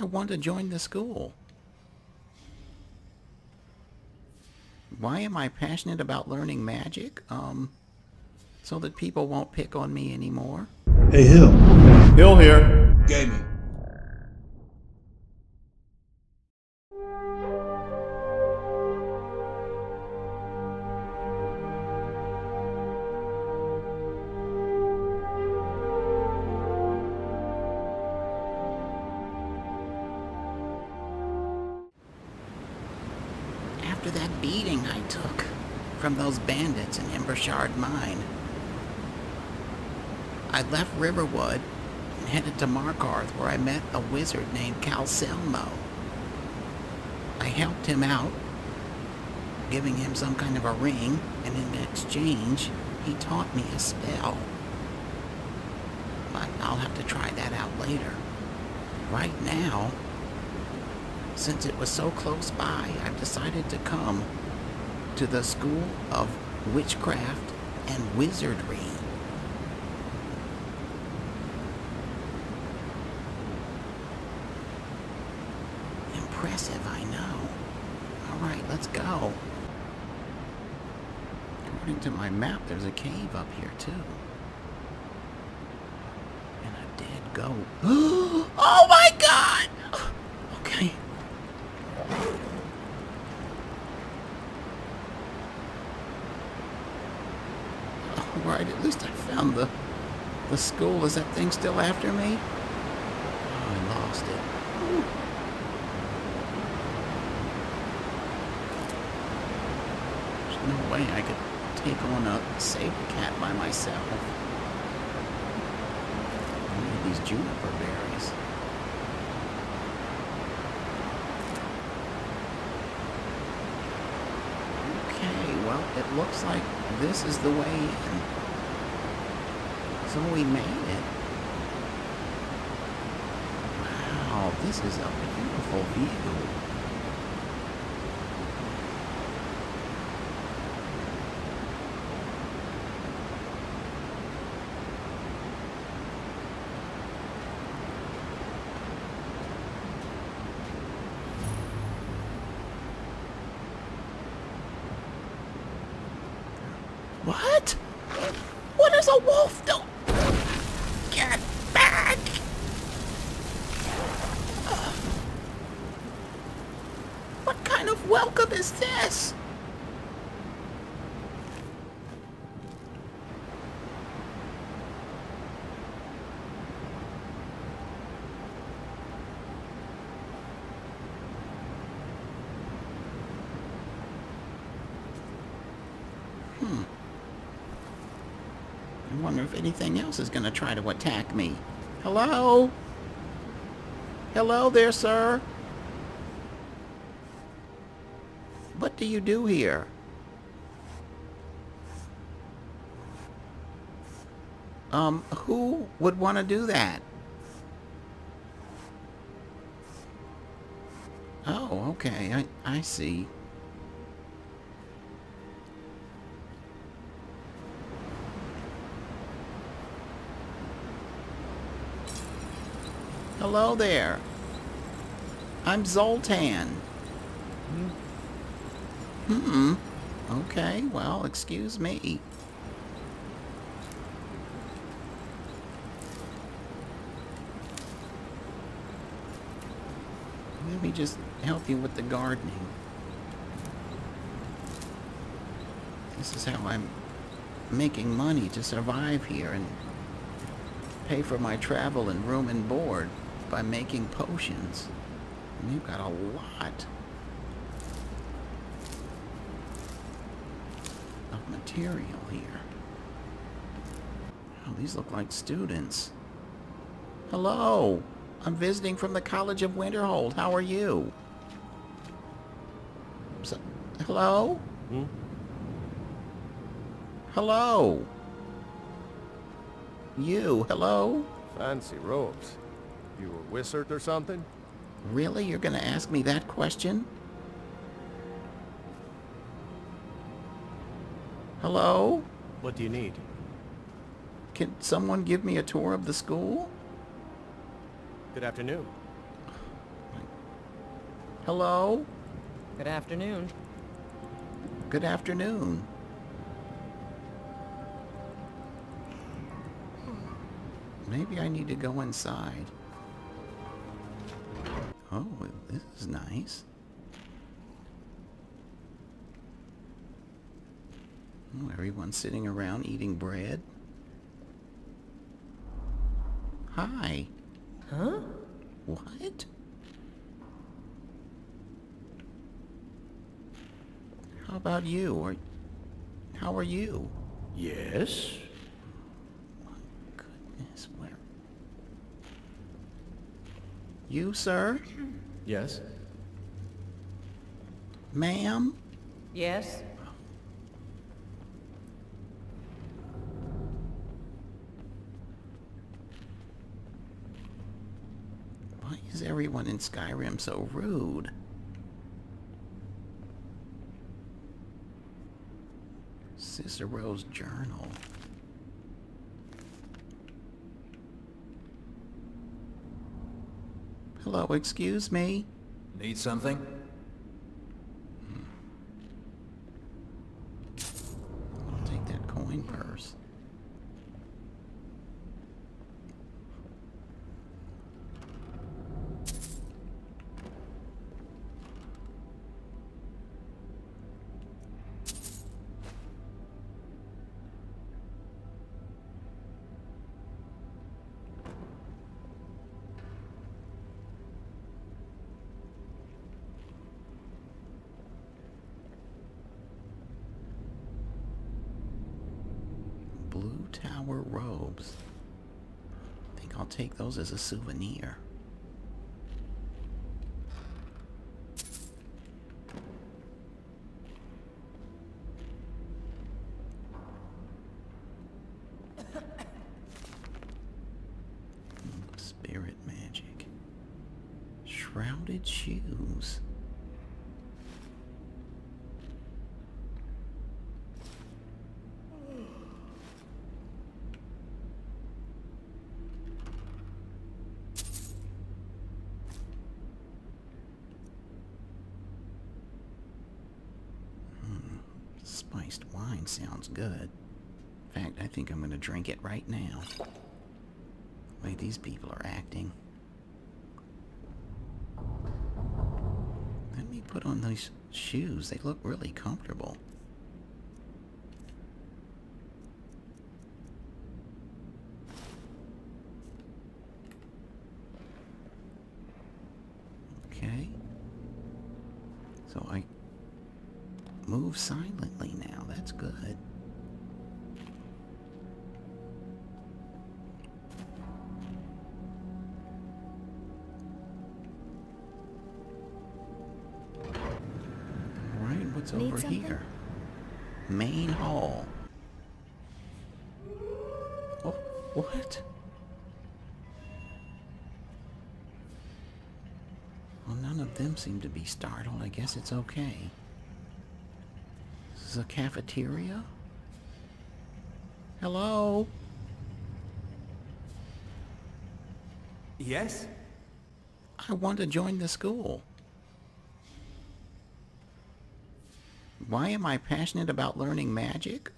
I want to join the school. Why am I passionate about learning magic? So that people won't pick on me anymore. Hey, Hill. Hill Here! Gaming. After that beating I took from those bandits in Embershard Mine, I left Riverwood and headed to Markarth, where I met a wizard named Calcelmo. I helped him out, giving him some kind of a ring, and in exchange, he taught me a spell. But I'll have to try that out later. Right now, since it was so close by, I've decided to come to the School of Witchcraft and Wizardry. Impressive, I know. Alright, let's go. According to my map, there's a cave up here, too. And I did go... Oh my god! Okay. Alright, at least I found the school. Is that thing still after me? Oh, I lost it. Ooh. No way I could take on a sable cat by myself. I need these juniper berries. Okay, well, it looks like this is the way in. So we made it. Wow, this is a beautiful view. What? What does a wolf do? Get back! What kind of welcome is this? I wonder if anything else is going to try to attack me. Hello? Hello there, sir. What do you do here? Who would want to do that? Oh, okay, I see. Hello there. I'm Zoltan. Okay, well, excuse me. Let me just help you with the gardening. This is how I'm making money to survive here and pay for my travel and room and board. By making potions. And you've got a lot of material here. Oh, these look like students. Hello! I'm visiting from the College of Winterhold. How are you? So, hello? Hmm? Hello? You, hello? Fancy robes. You a wizard or something? Really? You're gonna ask me that question? Hello? What do you need? Can someone give me a tour of the school? Good afternoon. Hello? Good afternoon. Good afternoon. Maybe I need to go inside. Oh, this is nice. Oh, everyone's sitting around eating bread. Hi. Huh? What? How about you? Or how are you? Yes. My goodness, where? You, sir? Yes. Ma'am? Yes. Is everyone in Skyrim so rude? Cicero's journal. Hello, excuse me. Need something? I'll take that coin purse. Take those as a souvenir. Spirit magic. Shrouded shoes. Sounds good. In fact, I think I'm gonna drink it right now. The way these people are acting. Let me put on those shoes. They look really comfortable. Okay. So I move silently now. That's good. All right, what's over here? Main hall. Oh, what? Well, none of them seem to be startled. I guess it's okay. A cafeteria? Hello? Yes? I want to join the school. Why am I passionate about learning magic?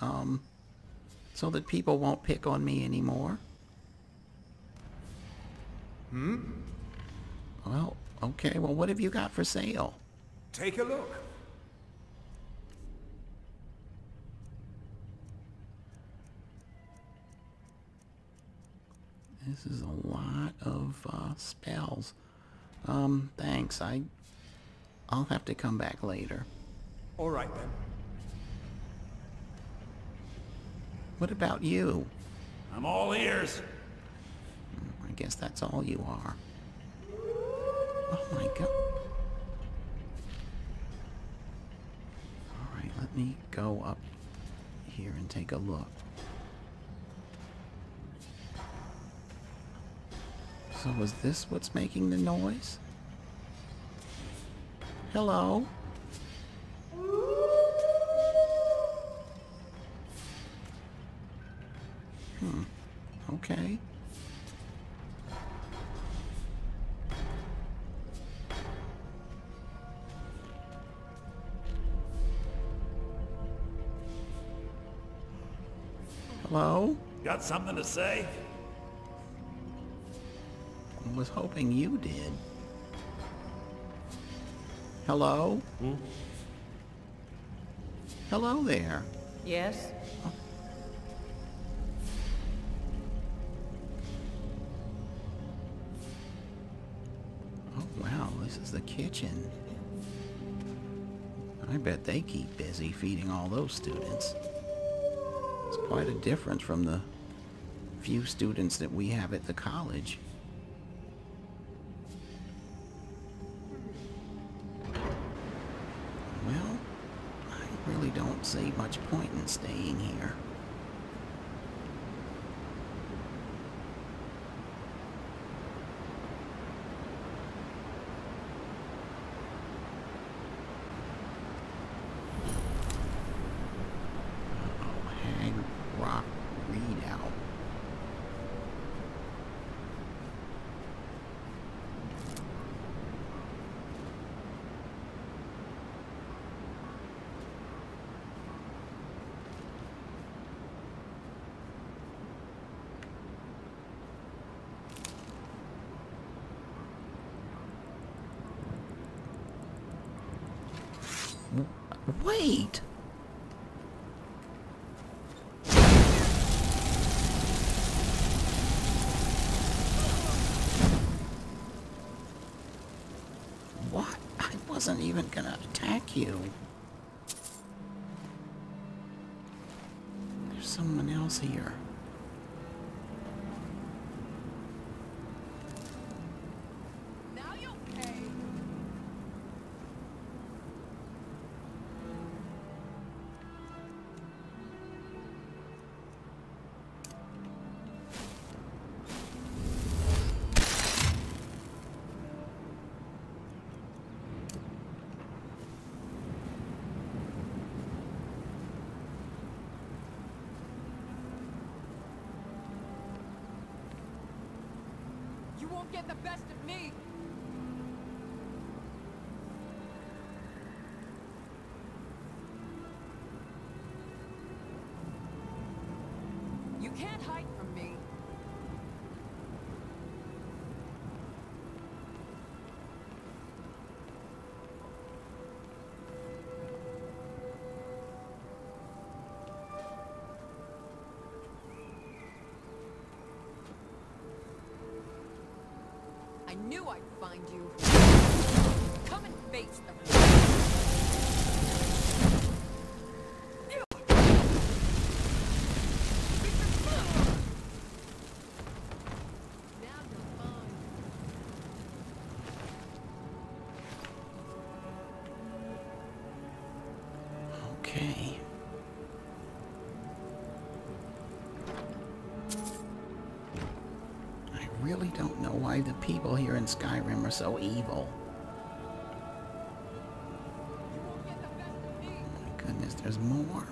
So that people won't pick on me anymore? Hmm? Well, okay. Well, what have you got for sale? Take a look. This is a lot of spells. Thanks. I'll have to come back later. All right then. What about you? I'm all ears. I guess that's all you are. Oh my god. All right, let me go up here and take a look. So is this what's making the noise? Hello? Hmm. Okay. Hello? Got something to say? I was hoping you did. Hello? Hmm? Hello there. Yes? Oh. Oh, wow, this is the kitchen. I bet they keep busy feeding all those students. It's quite a difference from the few students that we have at the college. Well, I really don't see much point in staying here. Wait! What? I wasn't even gonna attack you. There's someone else here. Get the best of me. You can't hide from me. I knew I'd find you. Come and face them. The people here in Skyrim are so evil. Oh my goodness, there's more.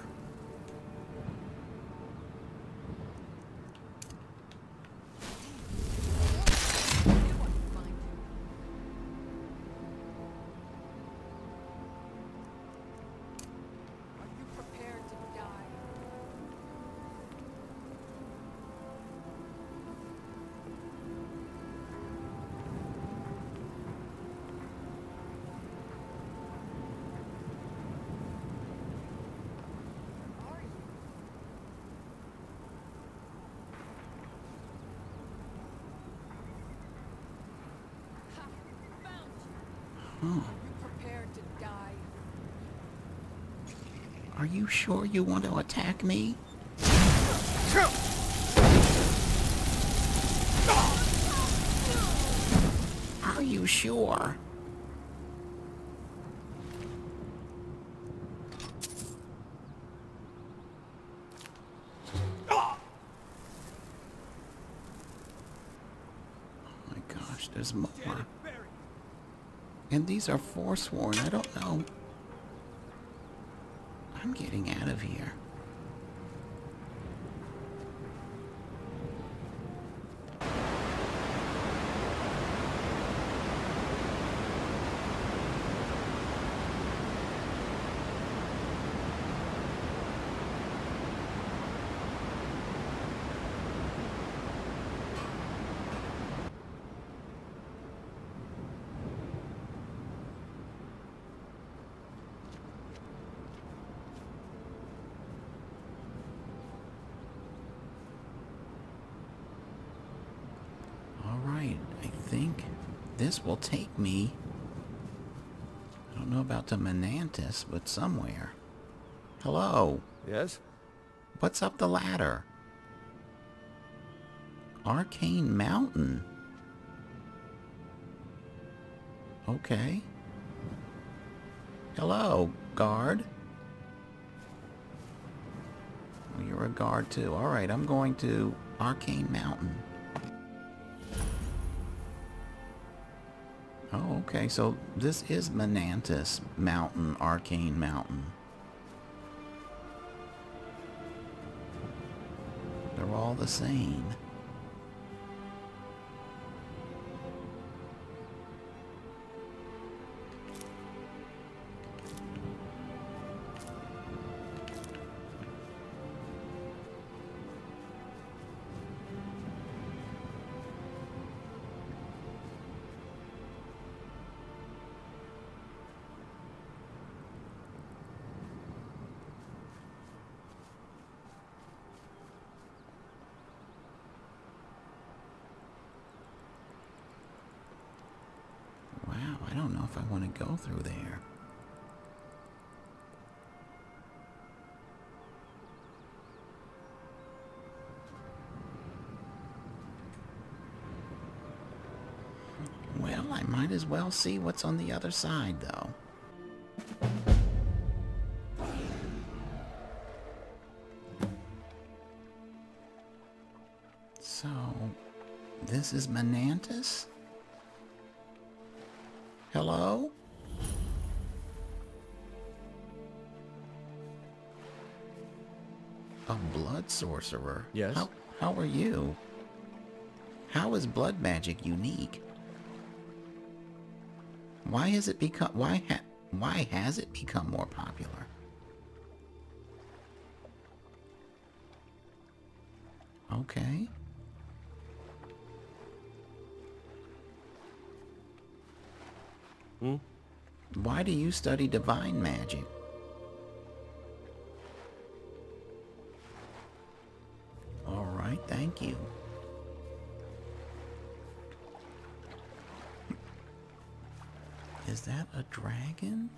Are you sure you want to attack me? Are you sure? Oh my gosh, there's more. And these are Forsworn, I don't know. I'm getting out of here. This will take me... I don't know about the Manantis, but somewhere. Hello? Yes? What's up the ladder? Arcane Mountain? Okay. Hello, guard. Oh, you're a guard too. Alright, I'm going to Arcane Mountain. Oh, okay, so this is Manantis Mountain, Arcane Mountain. They're all the same. I don't know if I want to go through there. Well, I might as well see what's on the other side, though. So, this is Manantis? Hello? A blood sorcerer? Yes. How are you? How is blood magic unique? Why has it become... why has it become more popular? Okay. Why do you study divine magic? All right, thank you. Is that a dragon?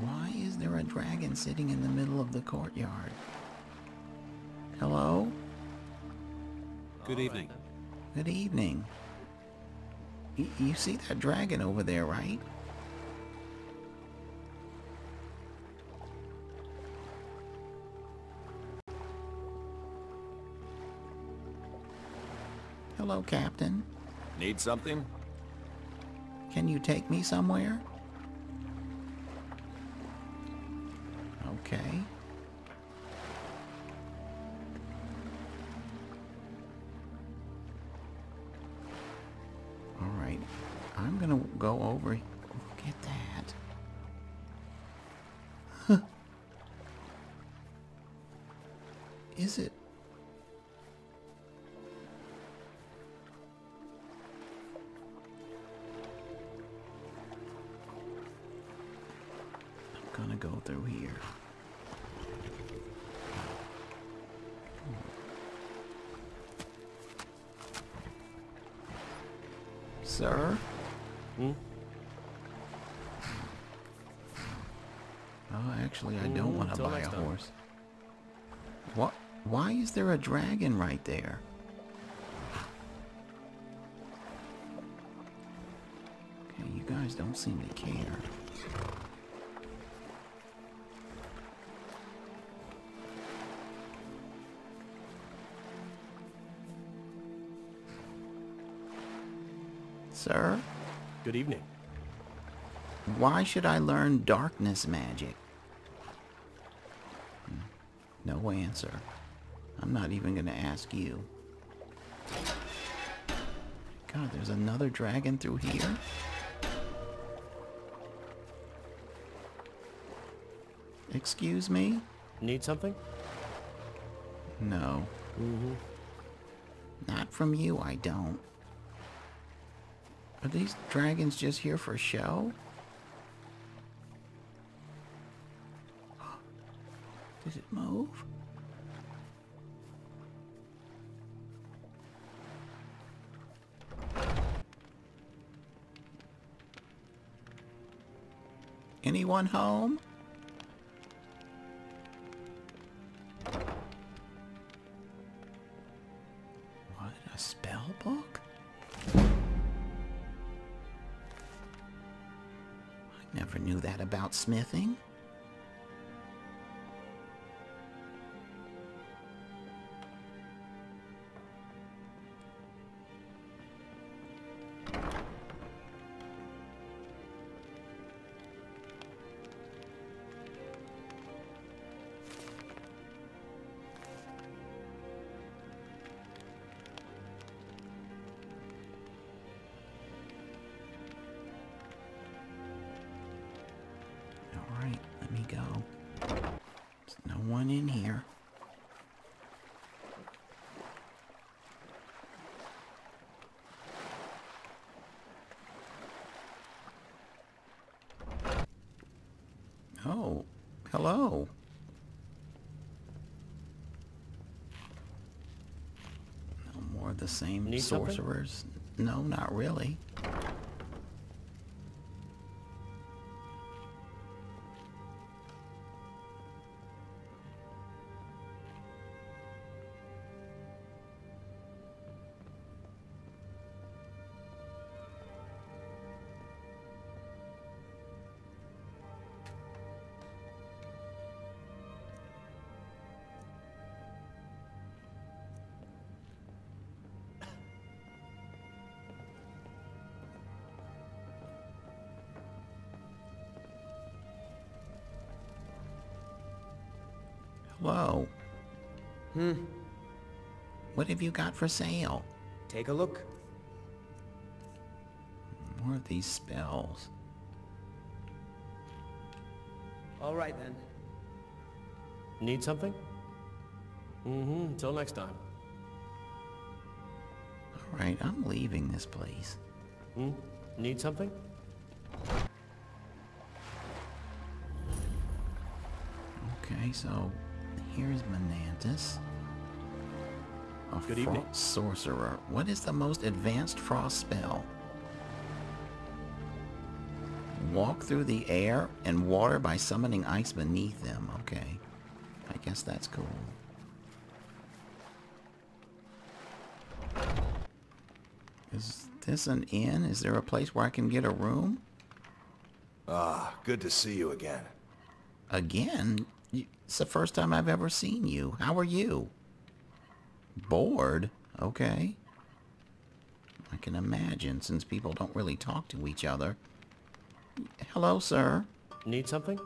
Why is there a dragon sitting in the middle of the courtyard? Hello? Good evening. Good evening. You see that dragon over there, right? Hello, Captain. Need something? Can you take me somewhere? Okay. I'm gonna go over... Look at that. Huh. Is it... I'm gonna go through here. Sir? Hmm? Oh, actually, I don't want to buy a horse. What? Why is there a dragon right there? Okay, you guys don't seem to care. Sir? Good evening. Why should I learn darkness magic? No answer. I'm not even going to ask you. God, there's another dragon through here? Excuse me? Need something? No. Mm-hmm. Not from you, I don't. Are these dragons just here for show? Does it move? Anyone home? What, a spell book? I never knew that about smithing. Oh, hello. No more of the same Need sorcerers. Something? No, not really. Whoa. What have you got for sale? Take a look. More of these spells. All right then. Need something? Till next time. All right, I'm leaving this place. Need something? Okay, so... here's Manantis, a frost sorcerer. What is the most advanced frost spell? Walk through the air and water by summoning ice beneath them. Okay, I guess that's cool. Is this an inn? Is there a place where I can get a room? Ah, good to see you again. Again? It's the first time I've ever seen you. How are you? Bored? Okay. I can imagine, since people don't really talk to each other. Hello, sir. Need something?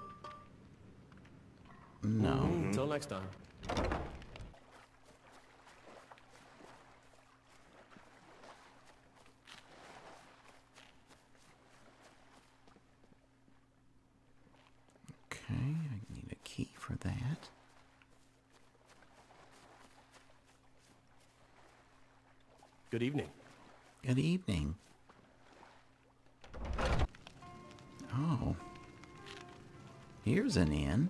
No. Till next time. For that. Good evening. Good evening. Oh. Here's an inn.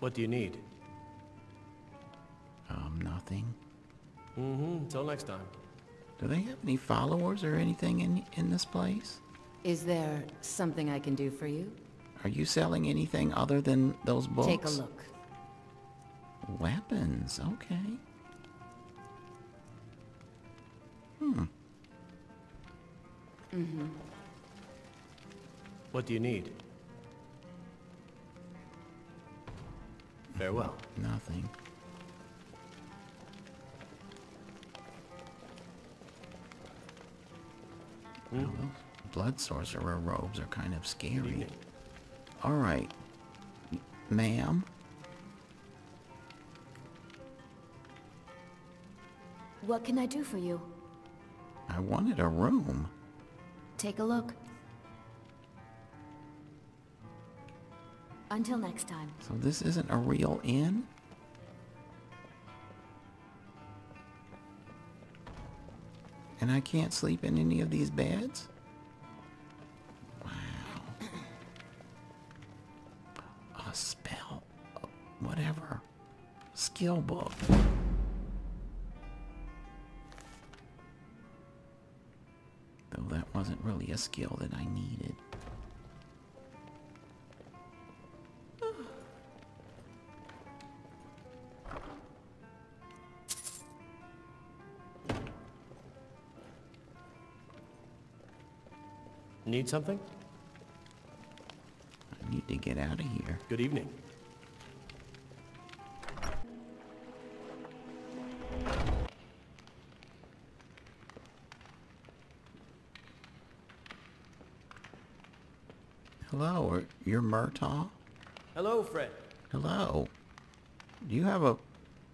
What do you need? Nothing. Till next time. Do they have any followers or anything in this place? Is there something I can do for you? Are you selling anything other than those books? Take a look. Weapons, okay. What do you need? Farewell. Nothing. Well, those blood sorcerer robes are kind of scary. All right, ma'am. What can I do for you? I wanted a room. Take a look. Until next time. So this isn't a real inn? And I can't sleep in any of these beds? Wow. A spell. Whatever. Skill book. Though that wasn't really a skill that I needed. Need something? I need to get out of here. Good evening. Hello, you're Murtaugh? Hello, Fred. Hello. Do you have a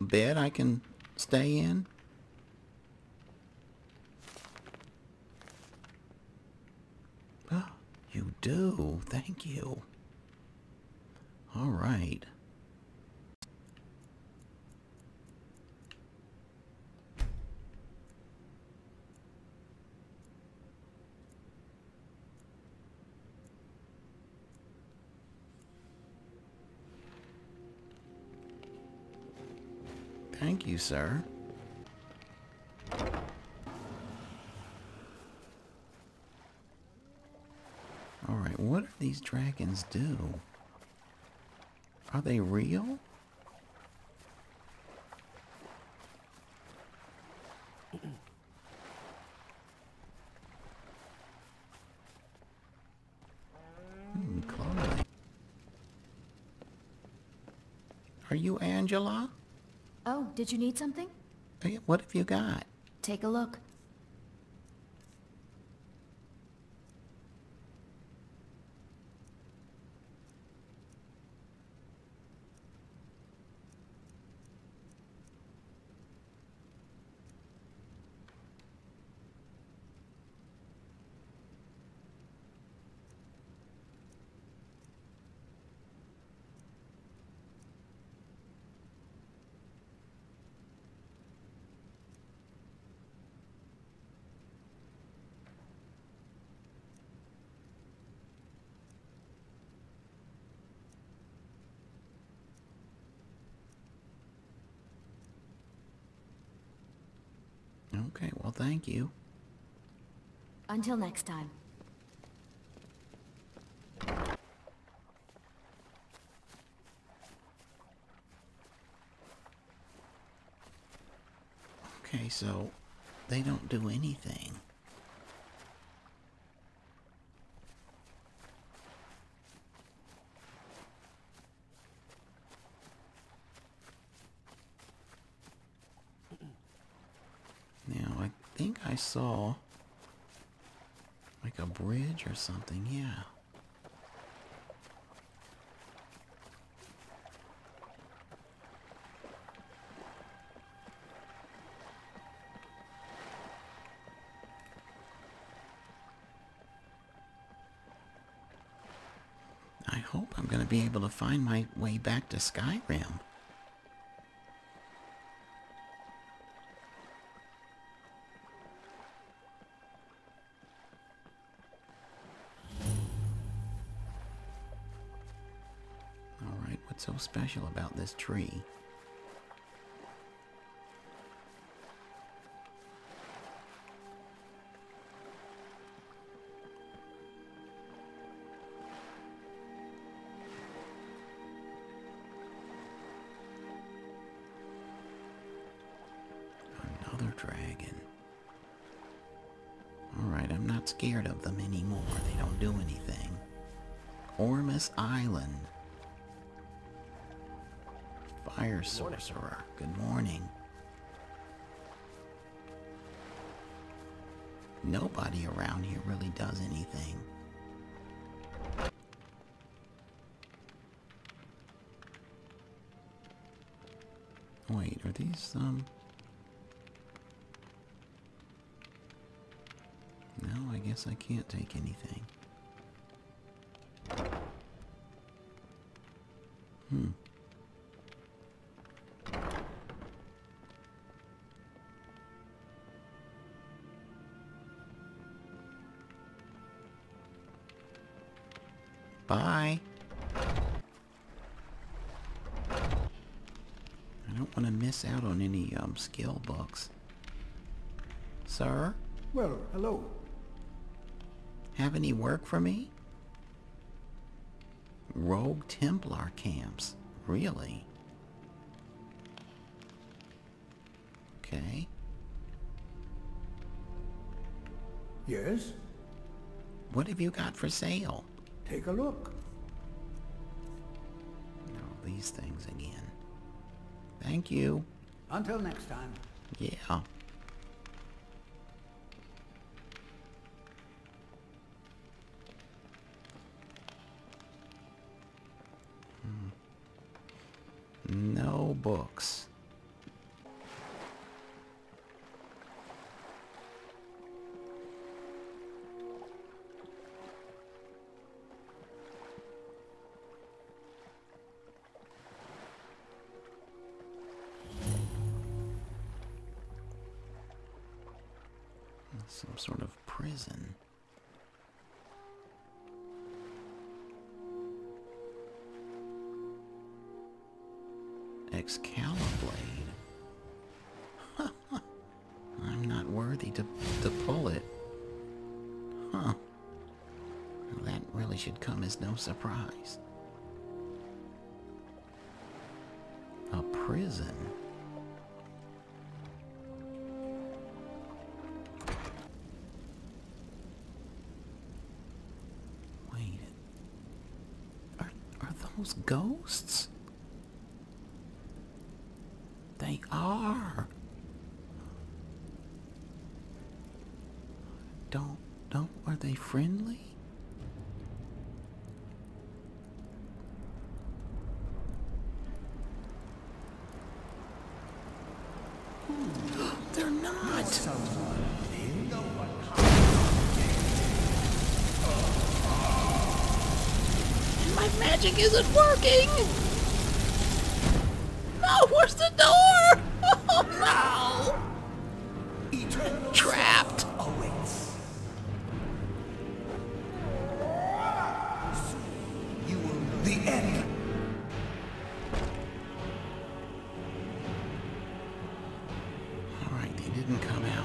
bed I can stay in? Do. Thank you. All right. Thank you, sir. What do these dragons do? Are they real? Chloe. Are you Angela? Oh, did you need something? Hey, what have you got? Take a look. Okay, well, thank you. Until next time. Okay, so they don't do anything. I saw like a bridge or something, yeah. I hope I'm gonna be able to find my way back to Skyrim. So special about this tree. Another dragon. All right, I'm not scared of them anymore. They don't do anything. Ormus Island. Fire sorcerer. Good morning. Nobody around here really does anything. Wait, are these No, I guess I can't take anything. Bye. I don't want to miss out on any skill books. Sir? Well, hello. Have any work for me? Rogue Templar camps. Really? Okay. Yes? What have you got for sale? Take a look. No, these things again. Thank you. Until next time. Yeah. No books. Some sort of prison. Excalibur blade. I'm not worthy to pull it. Huh. Well, that really should come as no surprise. A prison. Wait. Are those ghosts? They are. Are they friendly? They're not. My magic isn't working. No, where's the door? Oh no! Eternal trapped awaits. You will the end. All right, they didn't come out.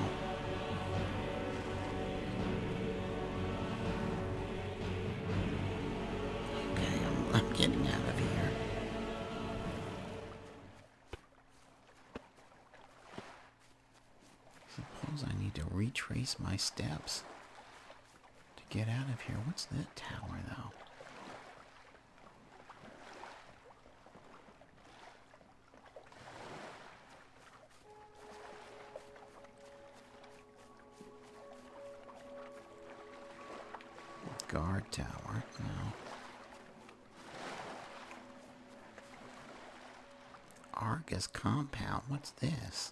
Okay, I'm getting out of here. Retrace my steps to get out of here. What's that tower, though? Guard tower, no. Argus compound, what's this?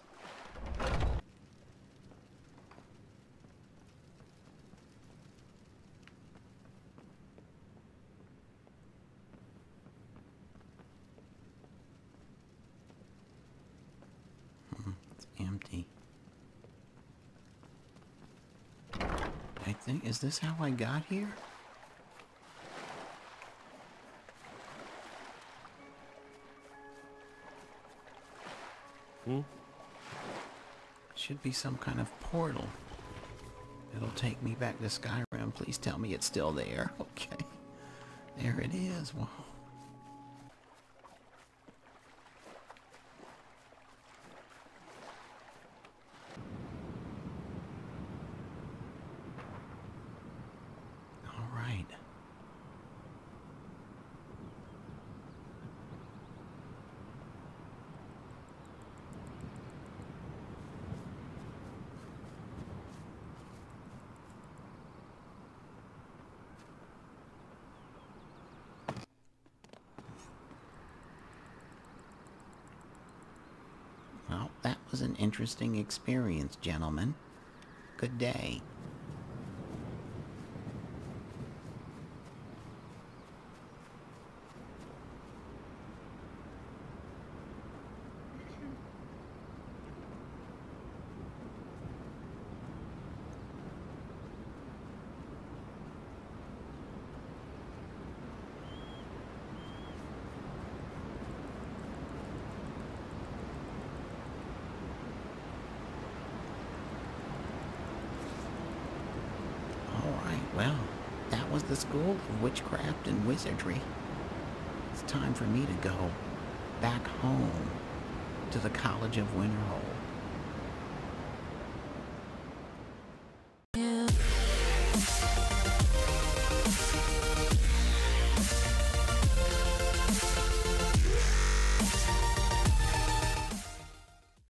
Is this how I got here? Hmm? Should be some kind of portal. It'll take me back to Skyrim. Please tell me it's still there. Okay. There it is. Wow. Was an interesting experience, gentlemen. Good day. Well, that was the School of Witchcraft and Wizardry. It's time for me to go back home to the College of Winterhold.